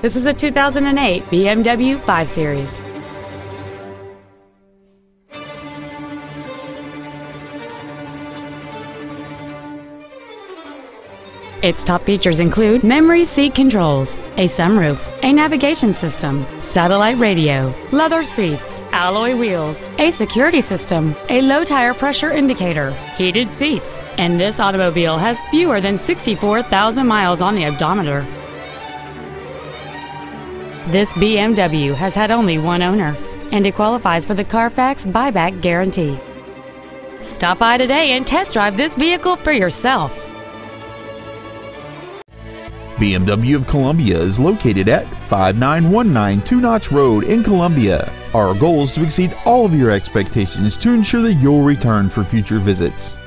This is a 2008 BMW 5 Series. Its top features include memory seat controls, a sunroof, a navigation system, satellite radio, leather seats, alloy wheels, a security system, a low tire pressure indicator, heated seats, and this automobile has fewer than 64,000 miles on the odometer. This BMW has had only one owner, and it qualifies for the Carfax buyback guarantee. Stop by today and test drive this vehicle for yourself. BMW of Columbia is located at 5919 Two Notch Road in Columbia. Our goal is to exceed all of your expectations to ensure that you'll return for future visits.